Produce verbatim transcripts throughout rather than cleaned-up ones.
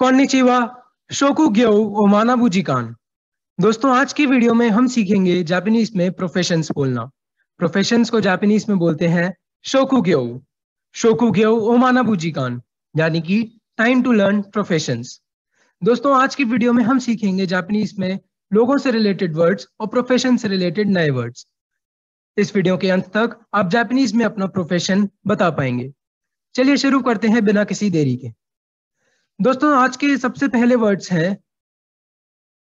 कॉन्निचिवा, शोकुग्यो ओमानाबुजिकान। दोस्तों आज की वीडियो में हम सीखेंगे जापानीज में प्रोफेशंस बोलना। प्रोफेशंस को जापानीज में बोलते हैं शोकुग्यो, शोकुग्यो ओमानाबुजिकान, यानी कि टाइम टू लर्न प्रोफेशंस। दोस्तों आज की वीडियो में हम सीखेंगे जापानीज में लोगों से रिलेटेड वर्ड्स और प्रोफेशन से रिलेटेड नए वर्ड्स। इस वीडियो के अंत तक आप जापानीज में अपना प्रोफेशन बता पाएंगे। चलिए शुरू करते हैं बिना किसी देरी के। दोस्तों आज के सबसे पहले वर्ड्स हैं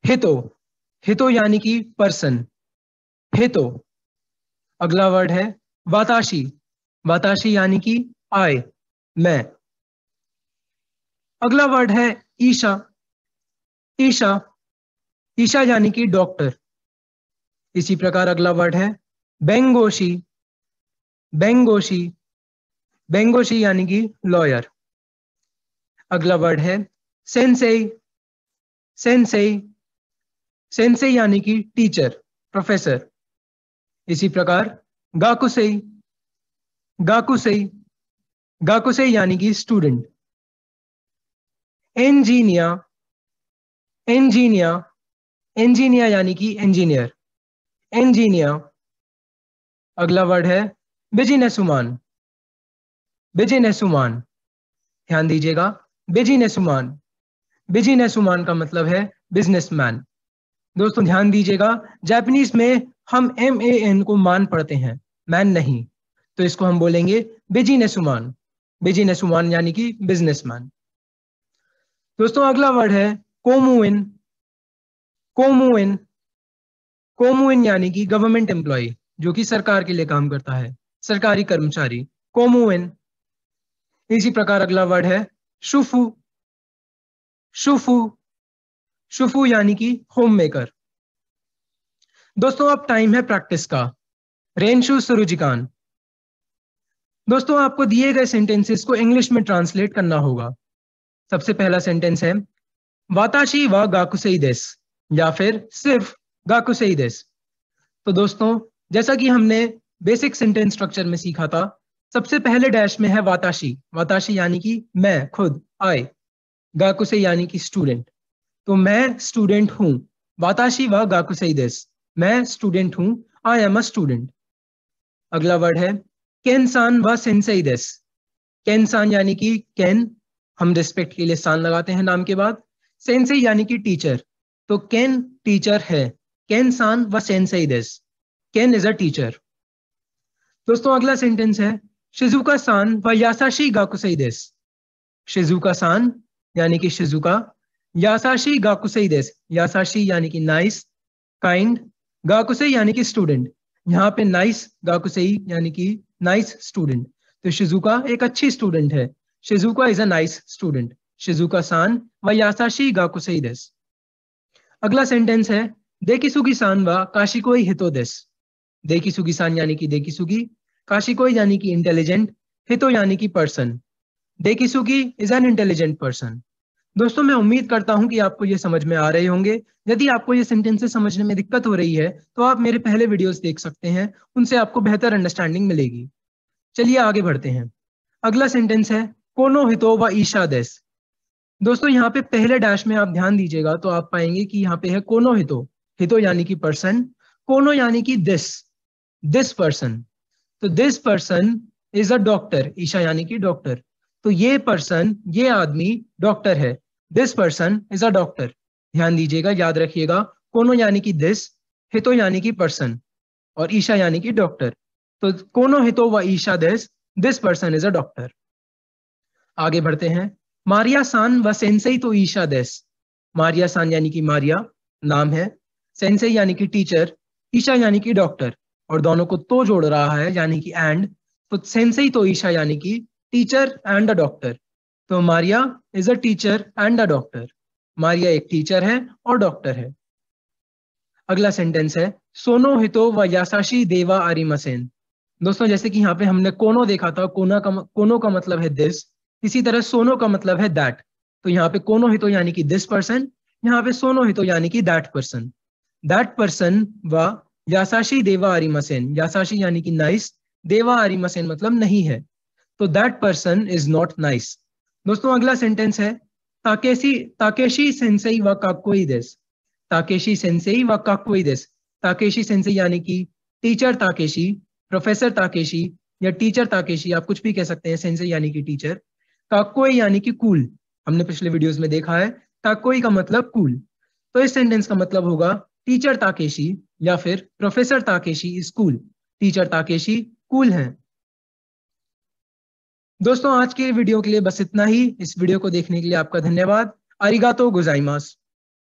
हितो, हितो यानी कि पर्सन, हितो। अगला वर्ड है वाताशी, वाताशी यानी कि आय, मैं। अगला वर्ड है ईशा, ईशा, ईशा यानी कि डॉक्टर। इसी प्रकार अगला वर्ड है बेंगोशी, बेंगोशी, बेंगोशी यानी कि लॉयर। अगला वर्ड है सेंसेई, सेंसेई, सेंसेई यानी कि टीचर, प्रोफेसर। इसी प्रकार गाकुसेई, गाकुसेई, गाकुसेई यानी कि स्टूडेंट। इंजीनियर, इंजीनियर, इंजीनियर यानी कि इंजीनियर, इंजीनियर। अगला वर्ड है बिजनेसमैन, बिजनेसमैन। ध्यान दीजिएगा, बिजनेसमैन, बिजनेसमैन का मतलब है बिजनेसमैन। दोस्तों ध्यान दीजिएगा, जापानीज में हम एम ए एन को मान पढ़ते हैं, मैन नहीं, तो इसको हम बोलेंगे बिजनेसमैन, बिजनेसमैन यानी कि बिजनेसमैन। दोस्तों अगला वर्ड है कोमुइन, कोमुइन, कोमुइन यानी कि गवर्नमेंट एम्प्लॉय, जो कि सरकार के लिए काम करता है, सरकारी कर्मचारी, कोमुइन। इसी प्रकार अगला वर्ड है शुफू, शुफू, शुफू यानी कि होम मेकर। दोस्तों अब टाइम है प्रैक्टिस का। रेंशू सुरुजिकान। दोस्तों आपको दिए गए सेंटेंसेस को इंग्लिश में ट्रांसलेट करना होगा। सबसे पहला सेंटेंस है वाताशी वा गाकुसेई देस, या फिर सिर्फ गाकुसेई देस। तो दोस्तों जैसा कि हमने बेसिक सेंटेंस स्ट्रक्चर में सीखा था, सबसे पहले डैश में है वाताशी, वाताशी यानी कि मैं खुद, आई, गाकुसे यानी कि स्टूडेंट। तो मैं स्टूडेंट हूं, वाताशी वा गाकुसेई देस, मैं स्टूडेंट हूं, आई एम अ स्टूडेंट। अगला वर्ड है केनसान वा सेंसेई देस, केनसान यानी कि केन, हम रिस्पेक्ट के लिए सान लगाते हैं नाम के बाद, सेंसेई यानी कि टीचर, तो केन टीचर है, केनसान वा सेंसेई देस, केन इज अ टीचर। दोस्तों अगला सेंटेंस है शिजुका सान व यासाशी गाकुसेई देस, शिजुका सान यानी कि शिजुका, यासाशी गाकुसेई देस, यासाशी यानी कि नाइस, काइंड, गाकुसेई यानी कि स्टूडेंट। यहाँ पे नाइस गाकुसेई यानी कि नाइस स्टूडेंट, तो शिजुका एक अच्छी स्टूडेंट है, Shizuka is a nice student, Shizuka सान व यासाशी गाकुसेई देस। अगला सेंटेंस है देकिसुगी सान व काशिकोई हितो देस, देकिसुगी सान यानी कि देकिसुगी, काशिकोई यानी कि इंटेलिजेंट, हितो यानी कि person, Dekisugi is an intelligent person. दोस्तों मैं उम्मीद करता हूं कि आपको ये समझ में आ रहे होंगे। यदि आपको ये सेंटेंसेस समझने में दिक्कत हो रही है तो आप मेरे पहले वीडियोस देख सकते हैं, उनसे आपको बेहतर अंडरस्टैंडिंग मिलेगी। चलिए आगे बढ़ते हैं। अगला सेंटेंस है कोनो हितो व ईशा देस। दोस्तों यहाँ पे पहले डैश में आप ध्यान दीजिएगा तो आप पाएंगे कि यहाँ पे है कोनो हितो, हितो यानी कि पर्सन, कोनो यानी कि दिस, दिस पर्सन, तो this person is a doctor, ईशा यानी कि डॉक्टर, तो ये पर्सन, ये आदमी डॉक्टर है, this person is a doctor. ध्यान दीजिएगा, याद रखिएगा, कोनो यानी कि दिस, हितो यानी कि पर्सन और ईशा यानी कि डॉक्टर, तो कोनो हितो व ईशा this, this person is a doctor. आगे बढ़ते हैं मारिया सान व सेंसेई तो ईशा दिस, मारिया सान यानी कि मारिया नाम है, सेंसेई यानी कि टीचर, ईशा यानी कि डॉक्टर, और दोनों को तो जोड़ रहा है यानी कि एंड, तो सेंसेई तो ईशा यानी कि टीचर एंड अ डॉक्टर, तो Maria is a teacher and a doctor, Maria एक टीचर है और डॉक्टर है। अगला सेंटेंस है सोनो हितो व यासाशी देवा आरिमसेन। दोस्तों जैसे कि यहाँ पे हमने कोनो देखा था, कोना का, कोनो का मतलब है दिस, इसी तरह सोनो का मतलब है दैट, तो यहाँ पे कोनो हितो यानी कि दिस पर्सन, यहाँ पे सोनो हितो यानी कि दैट पर्सन, दैट पर्सन व यासाशी देवा आरिमसेन, यासाशी यानी कि नाइस, देवा आरिमसेन मतलब नहीं है, तो that person is not nice. दोस्तों अगला सेंटेंस है Takeshi Takeshi Sensei wa kakkoi desu. Takeshi Sensei wa kakkoi desu. Takeshi Sensei यानी कि टीचर ताकेशी, प्रोफेसर ताकेशी या टीचर ताकेशी, आप कुछ भी कह सकते हैं। सेंसेई यानी कि टीचर, काकोई यानी कि कूल, हमने पिछले वीडियोस में देखा है काकोई का मतलब कूल। तो इस सेंटेंस का मतलब होगा टीचर ताकेशी या फिर professor Takeshi is cool, teacher Takeshi cool हैं। दोस्तों, आज के वीडियो के लिए बस इतना ही। इस वीडियो को देखने के लिए आपका धन्यवाद। अरिगातो गोजाइमास।